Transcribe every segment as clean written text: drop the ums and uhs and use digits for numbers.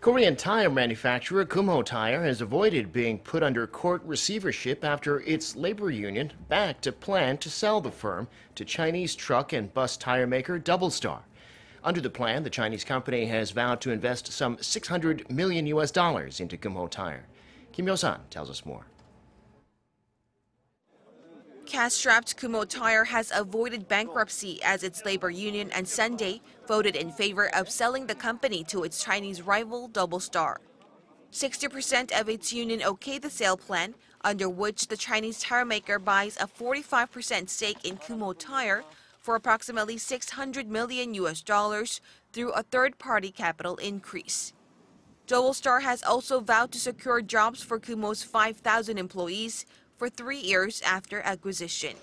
Korean tire manufacturer Kumho Tire has avoided being put under court receivership after its labor union backed a plan to sell the firm to Chinese truck and bus tire maker Doublestar. Under the plan, the Chinese company has vowed to invest some $600 million into Kumho Tire. Kim Hyo-sun tells us more. Cash-strapped Kumho Tire has avoided bankruptcy as its labor union on Sunday voted in favor of selling the company to its Chinese rival Doublestar. 60% of its union okayed the sale plan, under which the Chinese tire maker buys a 45% stake in Kumho Tire for approximately $600 million through a third-party capital increase. Doublestar has also vowed to secure jobs for Kumho's 5,000 employees for 3 years after acquisition.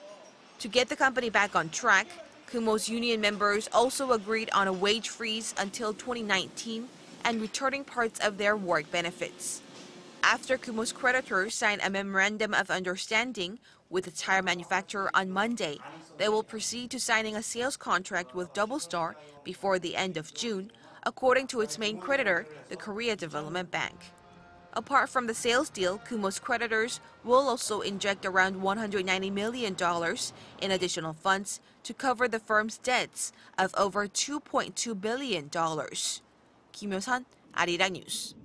To get the company back on track, Kumho's union members also agreed on a wage freeze until 2019 and returning parts of their work benefits. After Kumho's creditors signed a memorandum of understanding with the tire manufacturer on Monday, they will proceed to signing a sales contract with Doublestar before the end of June, according to its main creditor, the Korea Development Bank. Apart from the sales deal, Kumho's creditors will also inject around $190 million in additional funds to cover the firm's debts of over $2.2 billion. Kim Hyo-sun, Arirang News.